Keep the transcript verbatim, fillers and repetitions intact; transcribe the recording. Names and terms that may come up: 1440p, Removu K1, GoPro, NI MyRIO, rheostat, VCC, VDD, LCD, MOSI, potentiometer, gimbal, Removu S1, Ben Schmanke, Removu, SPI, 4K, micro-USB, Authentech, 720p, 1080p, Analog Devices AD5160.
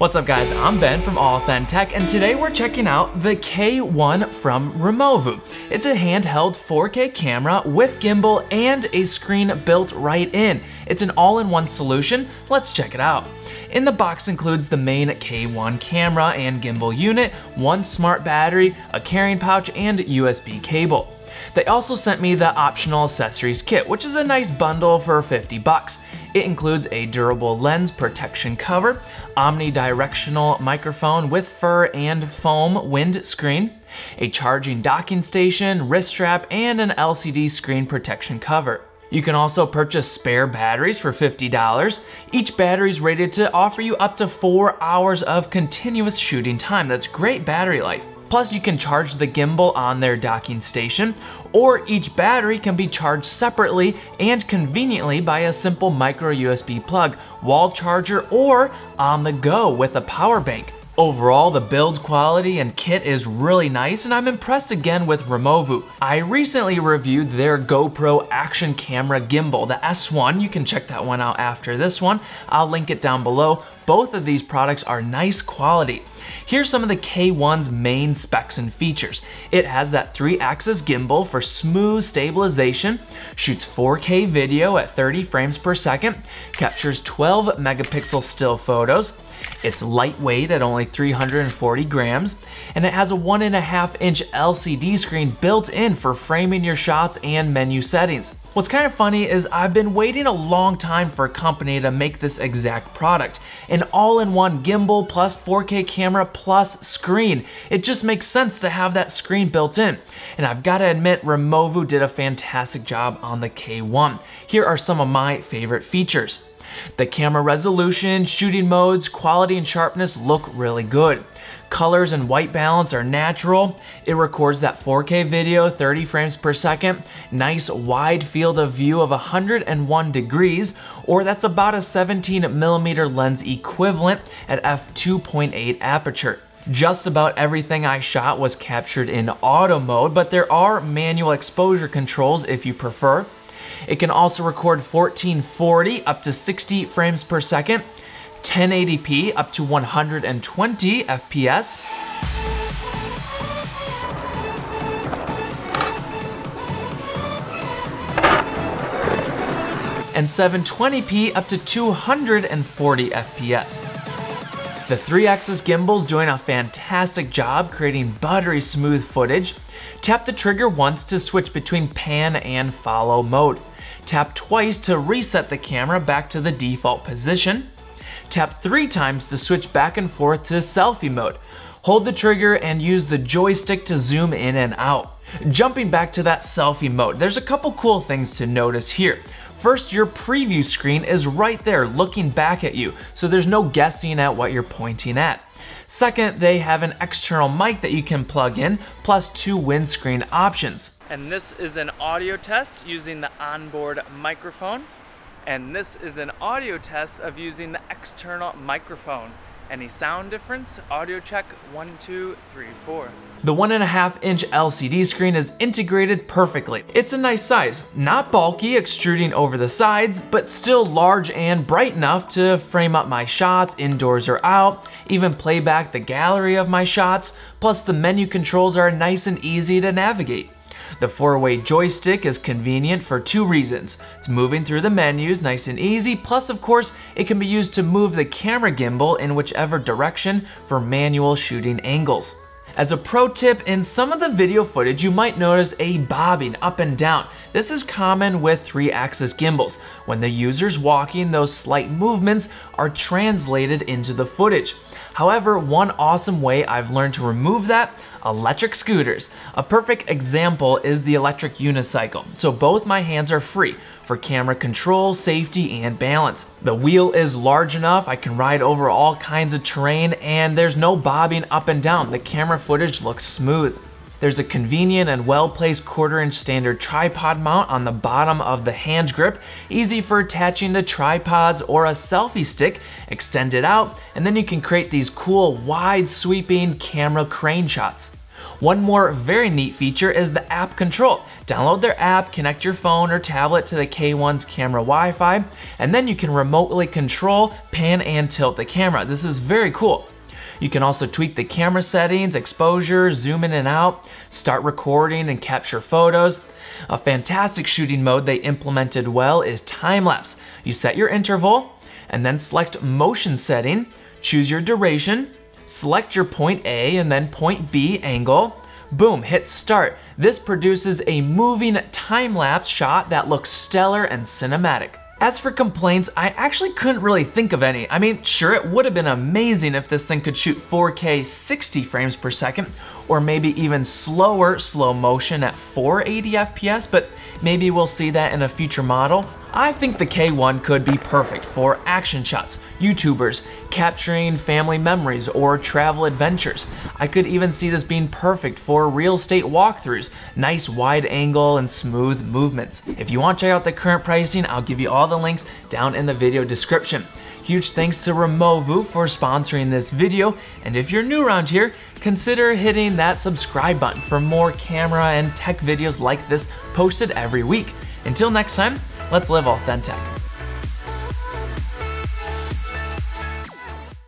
What's up guys, I'm Ben from Authentech, and today we're checking out the K one from Removu. It's a handheld four K camera with gimbal and a screen built right in. It's an all-in-one solution. Let's check it out. In the box includes the main K one camera and gimbal unit, one smart battery, a carrying pouch, and U S B cable. They also sent me the optional accessories kit, which is a nice bundle for fifty bucks. It includes a durable lens protection cover, omnidirectional microphone with fur and foam windscreen, a charging docking station, wrist strap, and an L C D screen protection cover. You can also purchase spare batteries for fifty dollars. Each battery is rated to offer you up to four hours of continuous shooting time. That's great battery life. Plus, you can charge the gimbal on their docking station, or each battery can be charged separately and conveniently by a simple micro U S B plug, wall charger, or on the go with a power bank. Overall, the build quality and kit is really nice, and I'm impressed again with Removu. I recently reviewed their GoPro action camera gimbal, the S one. You can check that one out after this one. I'll link it down below. Both of these products are nice quality. Here's some of the K one's main specs and features. It has that three-axis gimbal for smooth stabilization, shoots four K video at thirty frames per second, captures twelve megapixel still photos. It's lightweight at only three hundred forty grams, and it has a one and a half inch L C D screen built in for framing your shots and menu settings. What's kind of funny is I've been waiting a long time for a company to make this exact product, an all-in-one gimbal plus four K camera plus screen. It just makes sense to have that screen built in. And I've got to admit, Removu did a fantastic job on the K one. Here are some of my favorite features. The camera resolution, shooting modes, quality and sharpness look really good. Colors and white balance are natural. It records that four K video, thirty frames per second, nice wide field of view of one hundred one degrees, or that's about a seventeen millimeter lens equivalent at f two point eight aperture. Just about everything I shot was captured in auto mode, but there are manual exposure controls if you prefer. It can also record fourteen forty up to sixty frames per second, ten eighty p up to one hundred twenty F P S, and seven twenty p up to two hundred forty F P S. The three-axis gimbal's doing a fantastic job creating buttery smooth footage. Tap the trigger once to switch between pan and follow mode. Tap twice to reset the camera back to the default position. Tap three times to switch back and forth to selfie mode. Hold the trigger and use the joystick to zoom in and out. Jumping back to that selfie mode, there's a couple cool things to notice here. First, your preview screen is right there looking back at you, so there's no guessing at what you're pointing at. Second, they have an external mic that you can plug in, plus two windscreen options. And this is an audio test using the onboard microphone. And this is an audio test of using the external microphone. Any sound difference? Audio check, one, two, three, four. The one and a half inch L C D screen is integrated perfectly. It's a nice size, not bulky, extruding over the sides, but still large and bright enough to frame up my shots indoors or out, even play back the gallery of my shots, plus the menu controls are nice and easy to navigate. The four-way joystick is convenient for two reasons. It's moving through the menus nice and easy, plus of course, it can be used to move the camera gimbal in whichever direction for manual shooting angles. As a pro tip, in some of the video footage, you might notice a bobbing up and down. This is common with three-axis gimbals. When the user's walking, those slight movements are translated into the footage. However, one awesome way I've learned to remove that: electric scooters. A perfect example is the electric unicycle. So both my hands are free for camera control, safety, and balance. The wheel is large enough, I can ride over all kinds of terrain, and there's no bobbing up and down. The camera footage looks smooth. There's a convenient and well-placed quarter-inch standard tripod mount on the bottom of the hand grip, easy for attaching to tripods or a selfie stick. Extend it out, and then you can create these cool, wide-sweeping camera crane shots. One more very neat feature is the app control. Download their app, connect your phone or tablet to the K one's camera Wi-Fi, and then you can remotely control, pan, and tilt the camera. This is very cool. You can also tweak the camera settings, exposure, zoom in and out, start recording and capture photos. A fantastic shooting mode they implemented well is time-lapse. You set your interval and then select motion setting, choose your duration, select your point A and then point B angle. Boom, hit start. This produces a moving time-lapse shot that looks stellar and cinematic. As for complaints, I actually couldn't really think of any. I mean, sure, it would have been amazing if this thing could shoot four K sixty frames per second, or maybe even slower slow motion at four eighty F P S, but maybe we'll see that in a future model. I think the K one could be perfect for action shots, YouTubers, capturing family memories, or travel adventures. I could even see this being perfect for real estate walkthroughs, nice wide angle and smooth movements. If you want to check out the current pricing, I'll give you all the links down in the video description. Huge thanks to Removu for sponsoring this video, and if you're new around here, consider hitting that subscribe button for more camera and tech videos like this posted every week. Until next time, let's live Authentech.